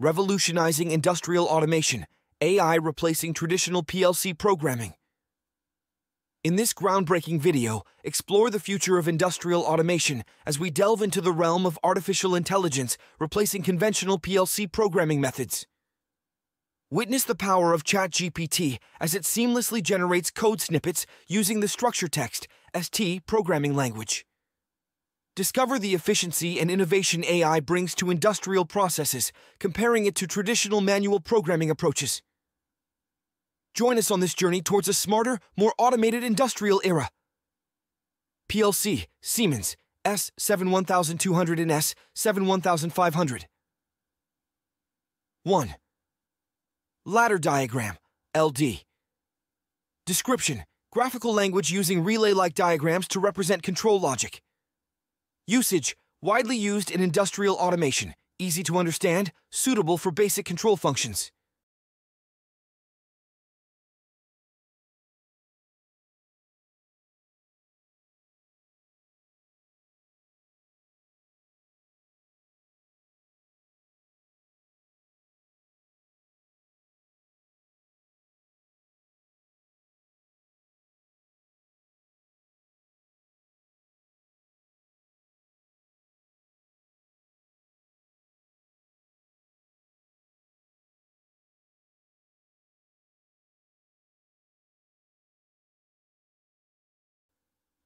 Revolutionizing industrial automation, AI replacing traditional PLC programming. In this groundbreaking video, explore the future of industrial automation as we delve into the realm of artificial intelligence replacing conventional PLC programming methods. Witness the power of ChatGPT as it seamlessly generates code snippets using the structure text, ST programming language. Discover the efficiency and innovation AI brings to industrial processes, comparing it to traditional manual programming approaches. Join us on this journey towards a smarter, more automated industrial era. PLC, Siemens, S7-1200 and S7-1500. 1. Ladder diagram, LD. Description, graphical language using relay-like diagrams to represent control logic. Usage, widely used in industrial automation, easy to understand, suitable for basic control functions.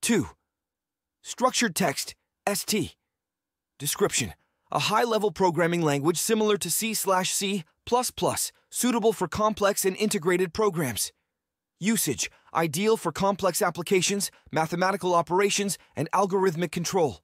(2) Structured text, ST. Description, a high-level programming language similar to C/C++, suitable for complex and integrated programs. Usage, ideal for complex applications, mathematical operations, and algorithmic control.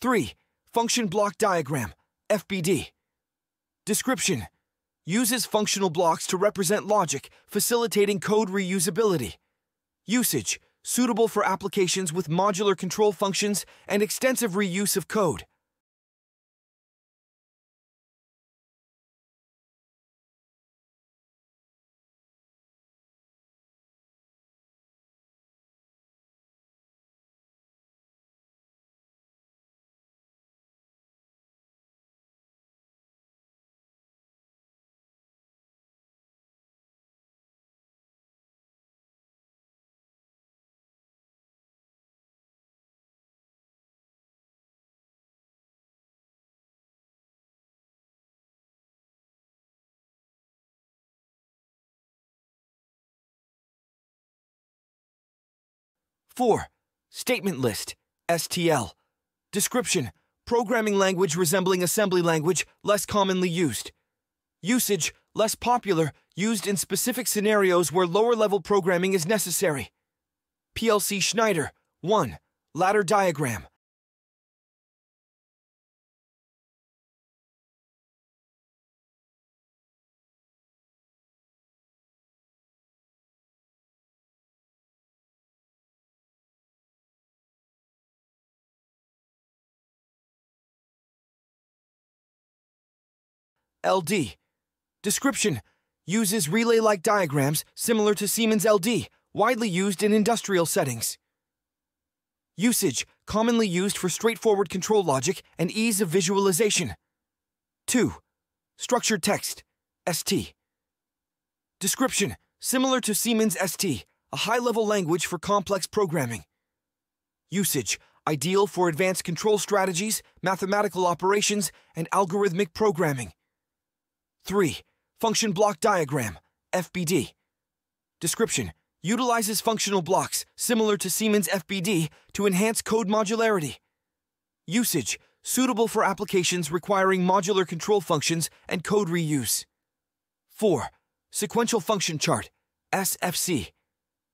(3) Function block diagram, FBD. Description, uses functional blocks to represent logic, facilitating code reusability. Usage, suitable for applications with modular control functions and extensive reuse of code. (4) Statement list, STL. Description, programming language resembling assembly language, less commonly used. Usage, less popular, used in specific scenarios where lower-level programming is necessary. PLC Schneider, 1. Ladder diagram. LD. Description, uses relay-like diagrams similar to Siemens LD, widely used in industrial settings. Usage, commonly used for straightforward control logic and ease of visualization. 2. Structured text, ST. Description, similar to Siemens ST, a high-level language for complex programming. Usage, ideal for advanced control strategies, mathematical operations, and algorithmic programming. 3. Function block diagram, FBD. Description, utilizes functional blocks, similar to Siemens FBD, to enhance code modularity. Usage, suitable for applications requiring modular control functions and code reuse. 4. Sequential function chart, SFC.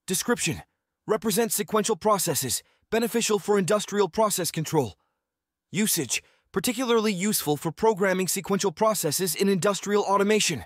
Description, represents sequential processes, beneficial for industrial process control. Usage, particularly useful for programming sequential processes in industrial automation.